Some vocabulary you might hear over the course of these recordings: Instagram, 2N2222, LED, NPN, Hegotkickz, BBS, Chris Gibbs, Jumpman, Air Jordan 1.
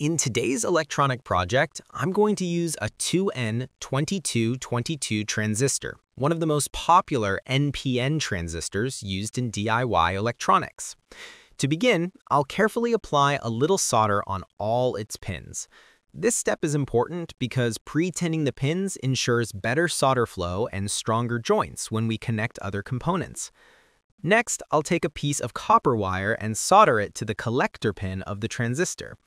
In today's electronic project, I'm going to use a 2N2222 transistor, one of the most popular NPN transistors used in DIY electronics. To begin, I'll carefully apply a little solder on all its pins. This step is important because pre-tinning the pins ensures better solder flow and stronger joints when we connect other components. Next, I'll take a piece of copper wire and solder it to the collector pin of the transistor.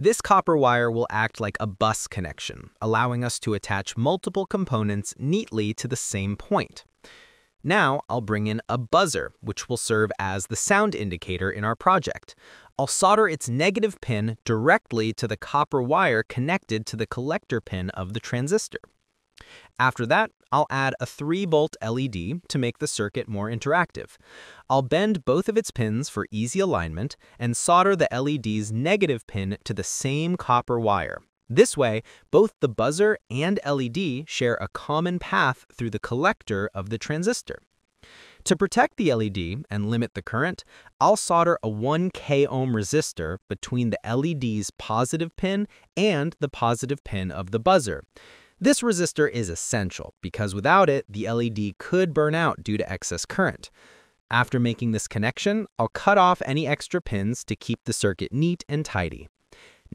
This copper wire will act like a bus connection, allowing us to attach multiple components neatly to the same point. Now, I'll bring in a buzzer, which will serve as the sound indicator in our project. I'll solder its negative pin directly to the copper wire connected to the collector pin of the transistor. After that, I'll add a 3-volt LED to make the circuit more interactive. I'll bend both of its pins for easy alignment and solder the LED's negative pin to the same copper wire. This way, both the buzzer and LED share a common path through the collector of the transistor. To protect the LED and limit the current, I'll solder a 1K-ohm resistor between the LED's positive pin and the positive pin of the buzzer. This resistor is essential because without it, the LED could burn out due to excess current. After making this connection, I'll cut off any extra pins to keep the circuit neat and tidy.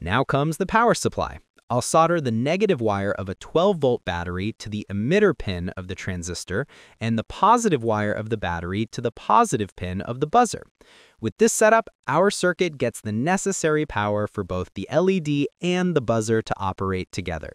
Now comes the power supply. I'll solder the negative wire of a 12-volt battery to the emitter pin of the transistor and the positive wire of the battery to the positive pin of the buzzer. With this setup, our circuit gets the necessary power for both the LED and the buzzer to operate together.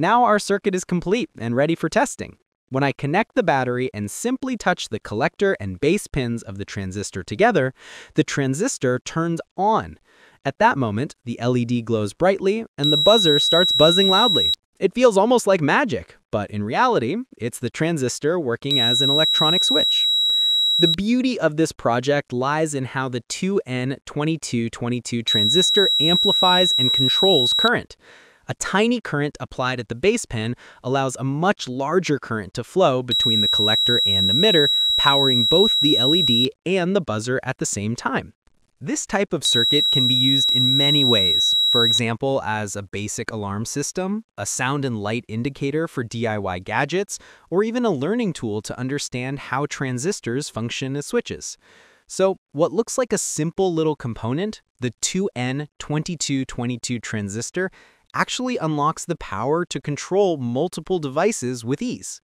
Now our circuit is complete and ready for testing. When I connect the battery and simply touch the collector and base pins of the transistor together, the transistor turns on. At that moment, the LED glows brightly and the buzzer starts buzzing loudly. It feels almost like magic, but in reality, it's the transistor working as an electronic switch. The beauty of this project lies in how the 2N2222 transistor amplifies and controls current. A tiny current applied at the base pin allows a much larger current to flow between the collector and emitter, powering both the LED and the buzzer at the same time. This type of circuit can be used in many ways, for example, as a basic alarm system, a sound and light indicator for DIY gadgets, or even a learning tool to understand how transistors function as switches. So, what looks like a simple little component, the 2N2222 transistor, actually unlocks the power to control multiple devices with ease.